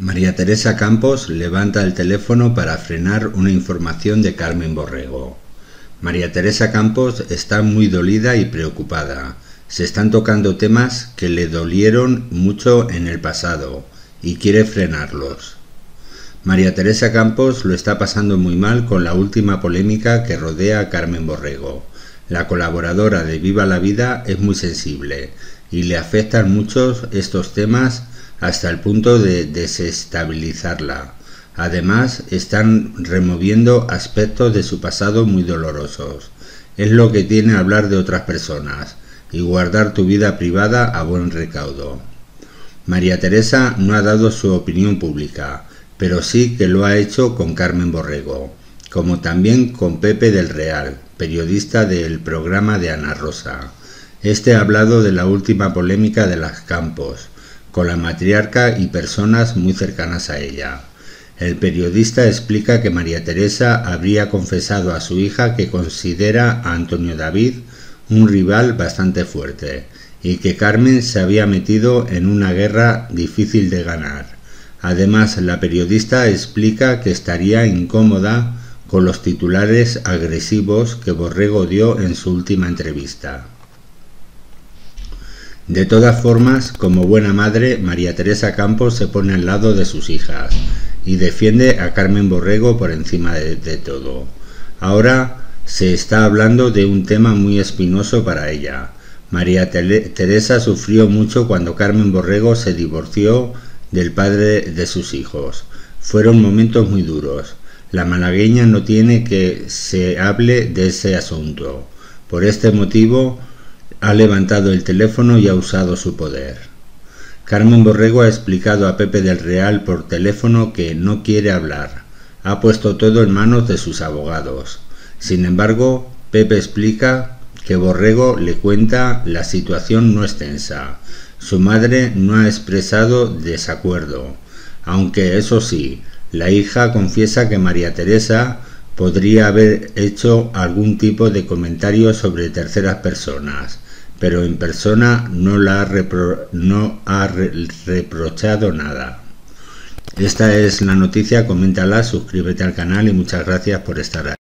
María Teresa Campos levanta el teléfono para frenar una información de Carmen Borrego. María Teresa Campos está muy dolida y preocupada. Se están tocando temas que le dolieron mucho en el pasado y quiere frenarlos. María Teresa Campos lo está pasando muy mal con la última polémica que rodea a Carmen Borrego. La colaboradora de Viva la Vida es muy sensible y le afectan mucho estos temas hasta el punto de desestabilizarla. Además, están removiendo aspectos de su pasado muy dolorosos. Es lo que tiene hablar de otras personas y guardar tu vida privada a buen recaudo. María Teresa no ha dado su opinión pública, pero sí que lo ha hecho con Carmen Borrego, como también con Pepe del Real, periodista del programa de Ana Rosa. Este ha hablado de la última polémica de las Campos, con la matriarca y personas muy cercanas a ella. El periodista explica que María Teresa habría confesado a su hija que considera a Antonio David un rival bastante fuerte y que Carmen se había metido en una guerra difícil de ganar. Además, la periodista explica que estaría incómoda con los titulares agresivos que Borrego dio en su última entrevista. De todas formas, como buena madre, María Teresa Campos se pone al lado de sus hijas y defiende a Carmen Borrego por encima de todo. Ahora se está hablando de un tema muy espinoso para ella. María Teresa sufrió mucho cuando Carmen Borrego se divorció del padre de sus hijos. Fueron momentos muy duros. La malagueña no tiene que se hable de ese asunto. Por este motivo, ha levantado el teléfono y ha usado su poder. Carmen Borrego ha explicado a Pepe del Real por teléfono que no quiere hablar. Ha puesto todo en manos de sus abogados. Sin embargo, Pepe explica que Borrego le cuenta la situación no es tensa. Su madre no ha expresado desacuerdo. Aunque eso sí, la hija confiesa que María Teresa podría haber hecho algún tipo de comentario sobre terceras personas, pero en persona no ha reprochado nada. Esta es la noticia, coméntala, suscríbete al canal y muchas gracias por estar ahí.